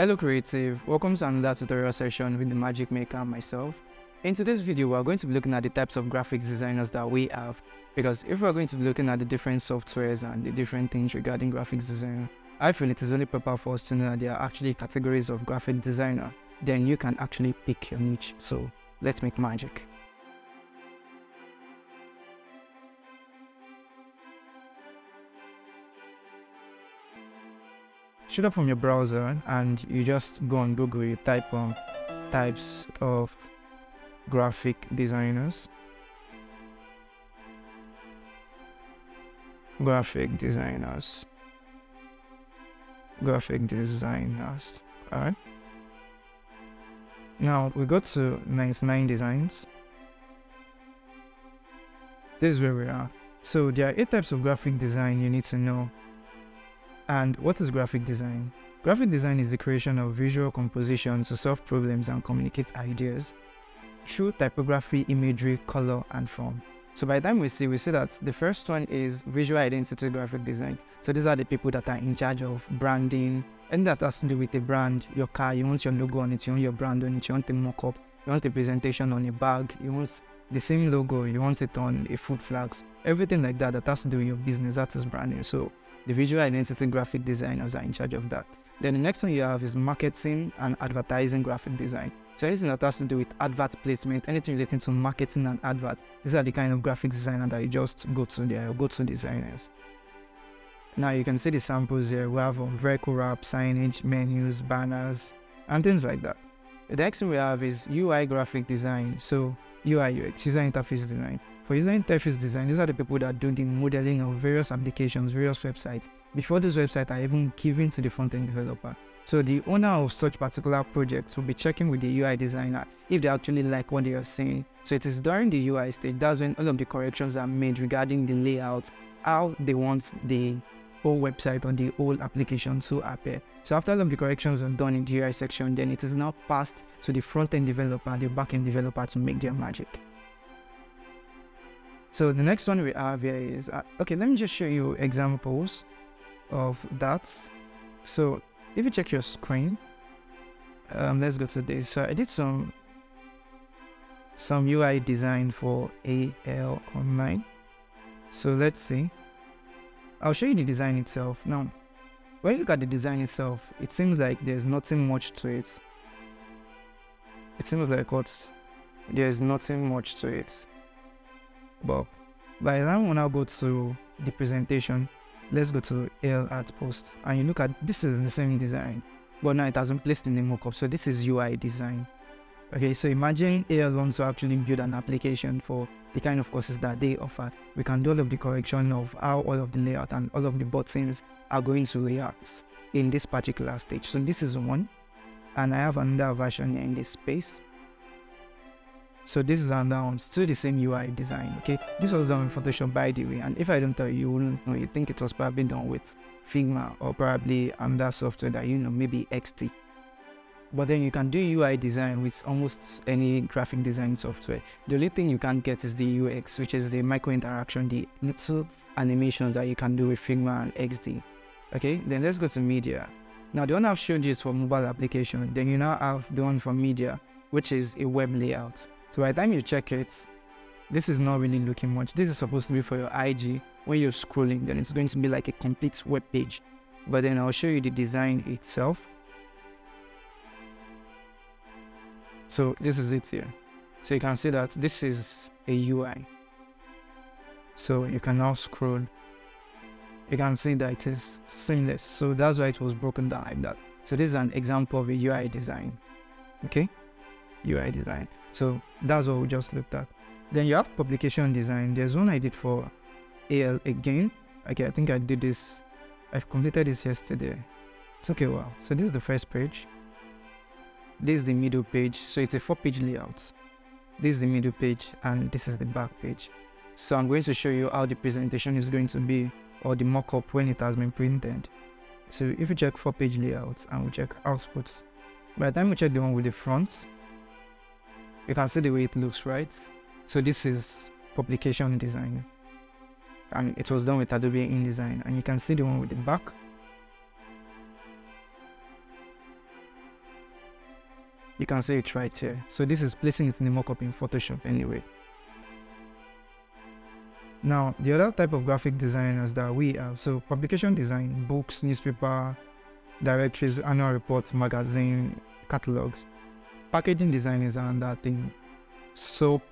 Hello creative, welcome to another tutorial session with the Magic Maker and myself. In today's video, we are going to be looking at the types of graphics designers that we have, because if we are going to be looking at the different softwares and the different things regarding graphics design, I feel it is only proper for us to know that there are actually categories of graphic designer. Then you can actually pick your niche. So let's make magic. Shoot up from your browser and you just go on Google, you type on types of graphic designers. Graphic designers. Alright. Now we go to 99 Designs. This is where we are. So there are 8 types of graphic design you need to know. And what is graphic design? Graphic design is the creation of visual composition to solve problems and communicate ideas through typography, imagery, color, and form. So by the time we see that the first one is visual identity graphic design. So these are the people that are in charge of branding, and that has to do with the brand, your car, you want your logo on it, you want your brand on it, you want a mock-up, you want a presentation on a bag, you want the same logo, you want it on a food flags, everything like that that has to do with your business, that is branding. So the visual identity graphic designers are in charge of that. Then the next one you have is marketing and advertising graphic design. So anything that has to do with advert placement, anything relating to marketing and adverts, these are the kind of graphic designer that you just go to there, go to designers. Now you can see the samples here. We have vehicle wrap, signage, menus, banners, and things like that. The next thing we have is UI graphic design. So UI/UX, user interface design. For user interface design, these are the people that do the modeling of various applications, various websites, before those websites are even given to the front-end developer. So the owner of such particular projects will be checking with the UI designer if they actually like what they are seeing. So it is during the UI stage, that's when all of the corrections are made regarding the layout, how they want the whole website or the whole application to appear. So after all of the corrections are done in the UI section, then it is now passed to the front-end developer and the back-end developer to make their magic. So the next one we have here is, okay, let me just show you examples of that. So if you check your screen, let's go to this. So I did some UI design for AIGA Online. So let's see. I'll show you the design itself. Now, when you look at the design itself, it seems like there's nothing much to it. It seems like there's nothing much to it. But by the time we now go to the presentation, let's go to L at post, and you look at this is the same design, but now it hasn't placed in the mockup. So this is UI design. Okay, so imagine AL wants to actually build an application for the kind of courses that they offer. We can do all of the correction of how all of the layout and all of the buttons are going to react in this particular stage. So this is one, and I have another version in this space. So this is another one, still the same UI design, okay? This was done in Photoshop, by the way, and if I don't tell you, you wouldn't know. You think it was probably done with Figma or probably another software that you know, maybe XD. But then you can do UI design with almost any graphic design software. The only thing you can't get is the UX, which is the micro-interaction, the little animations that you can do with Figma and XD, okay? Then let's go to media. Now, the one I've showed you is for mobile application. Then you now have the one for media, which is a web layout. So by the time you check it, this is not really looking much. This is supposed to be for your IG. When you're scrolling, then it's going to be like a complete web page. But then I'll show you the design itself. So this is it here. So you can see that this is a UI. So you can now scroll. You can see that it is seamless. So that's why it was broken down like that. So this is an example of a UI design, okay? UI design. So that's what we just looked at. Then you have publication design. There's one I did for AL again. Okay, I think I did this. I've completed this yesterday. It's okay, wow. So this is the first page. This is the middle page. So it's a 4-page layout. This is the middle page and this is the back page. So I'm going to show you how the presentation is going to be, or the mock-up when it has been printed. So if you check 4-page layouts and we check outputs, by the time we check the one with the front, you can see the way it looks, right? So this is publication design, and it was done with Adobe InDesign. And you can see the one with the back. you can see it right here. So this is placing it in the mockup in Photoshop anyway. Now, the other type of graphic designers that we have, so publication design, books, newspaper, directories, annual reports, magazine, catalogs. Packaging design is another thing. Soap,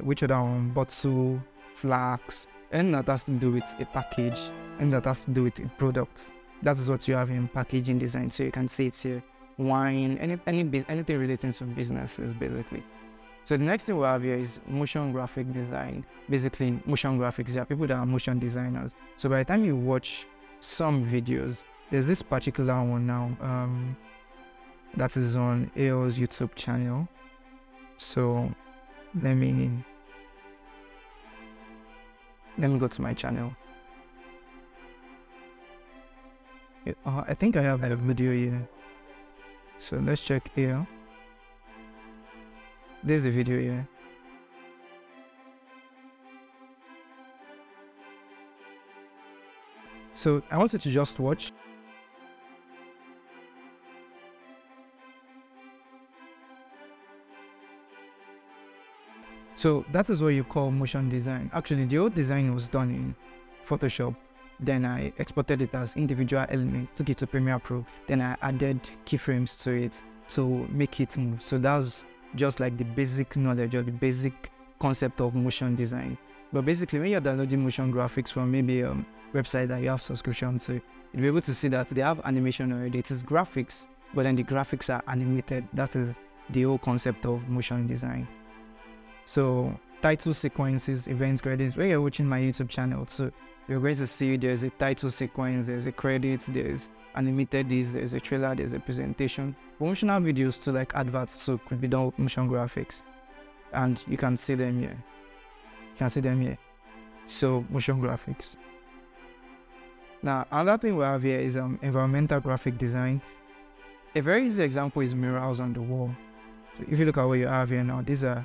which other one? Bottle, flax, and that has to do with a package, and that has to do with a product. That is what you have in packaging design. So you can see it's here. Wine, anything relating to businesses, basically. So the next thing we have here is motion graphic design. Basically, motion graphics, there are people that are motion designers. So by the time you watch some videos, there's this particular one now that is on AO's YouTube channel. So let me go to my channel. I think I have a video here. So let's check here. There's the video here. So I want you to just watch. So that is what you call motion design. Actually, the old design was done in Photoshop. Then I exported it as individual elements, took it to Premiere Pro. Then I added keyframes to it to make it move. So that's just like the basic knowledge or the basic concept of motion design. But basically, when you're downloading motion graphics from maybe a website that you have subscription to, you'll be able to see that they have animation already. It is graphics, but then the graphics are animated. That is the whole concept of motion design. So title sequences, events, credits. When you're watching my YouTube channel, so you're going to see there's a title sequence, there's a credit, there's animated this, there's a trailer, there's a presentation, promotional videos to like adverts, so could be done with motion graphics. And you can see them here. You can see them here. So motion graphics. Now another thing we have here is environmental graphic design. A very easy example is murals on the wall. So if you look at what you have here now, these are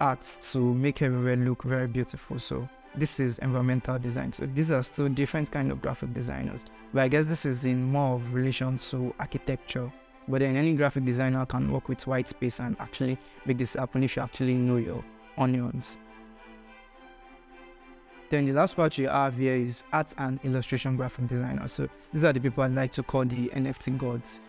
arts to make everywhere look very beautiful. So this is environmental design. So these are still different kind of graphic designers, but I guess this is in more of relation to architecture. But then any graphic designer can work with white space and actually make this happen if you actually know your onions. Then the last part you have here is art and illustration graphic designers. So these are the people I like to call the NFT gods.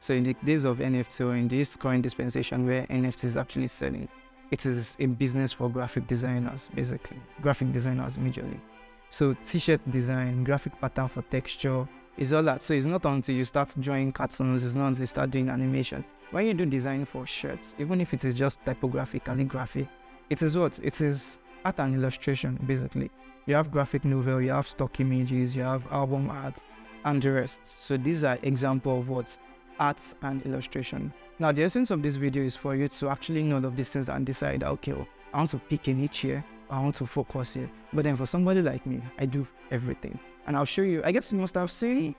So in the days of NFT, or in this current dispensation where NFT is actually selling, it is a business for graphic designers, basically. Graphic designers, majorly. So t-shirt design, graphic pattern for texture, is all that. So it's not until you start drawing cartoons, it's not until you start doing animation. When you do design for shirts, even if it is just typographic, calligraphy, it is what? It is art and illustration, basically. You have graphic novel, you have stock images, you have album art, and the rest. So these are examples of what? Arts and illustration. Now, the essence of this video is for you to actually know all of these things and decide, okay, well, I want to pick a niche here, I want to focus here. But then for somebody like me, I do everything. And I'll show you, I guess you must have seen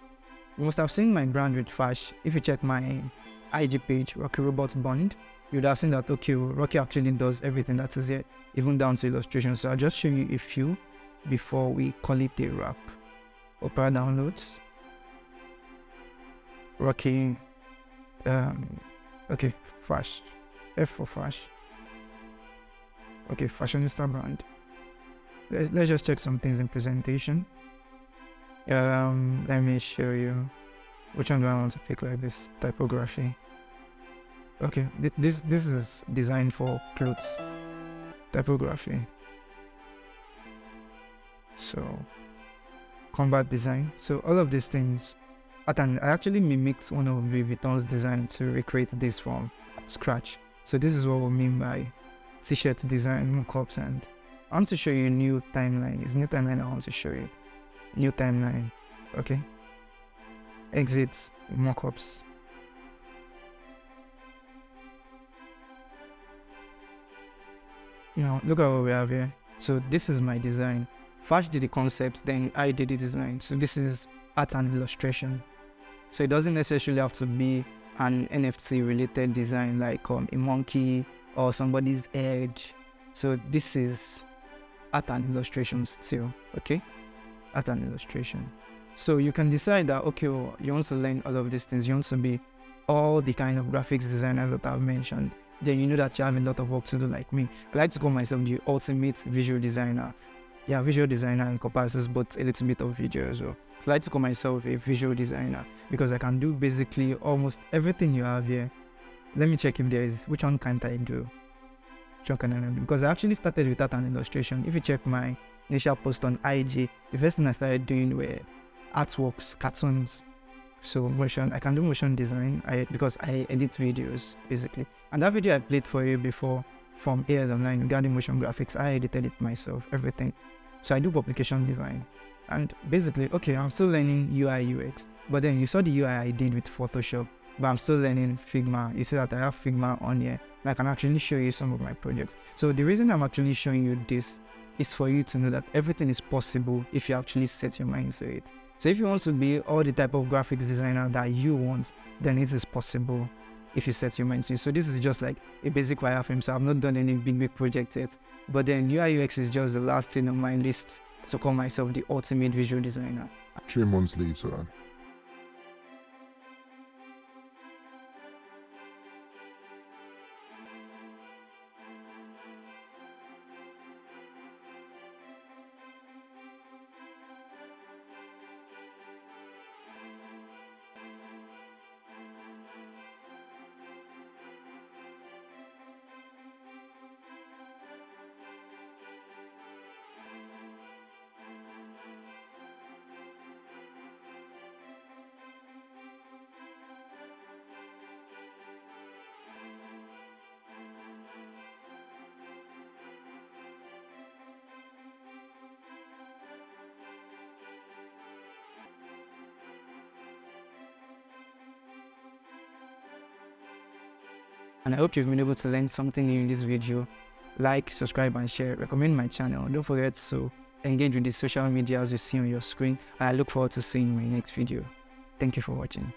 my brand with Fash. If you check my IG page, Rocky Robot Bond, you'd have seen that, okay, Rocky actually does everything that is here, even down to illustration. So I'll just show you a few before we call it a wrap. Opera downloads. Rocky, okay, Fash, F for Fash. Okay, fashionista brand. Let's just check some things in presentation. Let me show you which one do I want to pick, like this typography. Okay, this is designed for clothes. Typography. So, combat design. So all of these things. And I actually mimicked one of Louis Vuitton's design to recreate this from scratch. So this is what we mean by t-shirt design, mockups, and I want to show you a new timeline. It's a new timeline I want to show you. New timeline. Okay. Exit, mockups. Now look at what we have here. So this is my design. Fash did the concept, then I did the design. So this is art and illustration. So it doesn't necessarily have to be an NFT related design like a monkey or somebody's head. So this is art and illustration still, okay? Art and illustration. So you can decide that, okay, well, you want to learn all of these things. You want to be all the kind of graphics designers that I've mentioned, then you know that you have a lot of work to do like me. I like to call myself the ultimate visual designer. Yeah, visual designer encompasses both a little bit of video as well. So I like to call myself a visual designer because I can do basically almost everything you have here. Let me check if there is, which one can't I do? Which one can I do? Because I actually started without an illustration. If you check my initial post on IG, the first thing I started doing were artworks, cartoons. So motion, I can do motion design because I edit videos basically. And that video I played for you before from AIGA Online regarding motion graphics, I edited it myself, everything. So I do publication design. And basically, okay, I'm still learning UI/UX, but then you saw the UI I did with Photoshop, but I'm still learning Figma. You see that I have Figma on here, and I can actually show you some of my projects. So the reason I'm actually showing you this is for you to know that everything is possible if you actually set your mind to it. So if you want to be all the type of graphics designer that you want, then it is possible if you set your mind to it. So this is just like a basic wireframe. So I've not done any big project yet. But then UI/UX is just the last thing on my list to call myself the ultimate visual designer. 3 months later. And I hope you've been able to learn something new in this video. Like, subscribe and share. Recommend my channel. Don't forget to engage with the social media as you see on your screen. And I look forward to seeing my next video. Thank you for watching.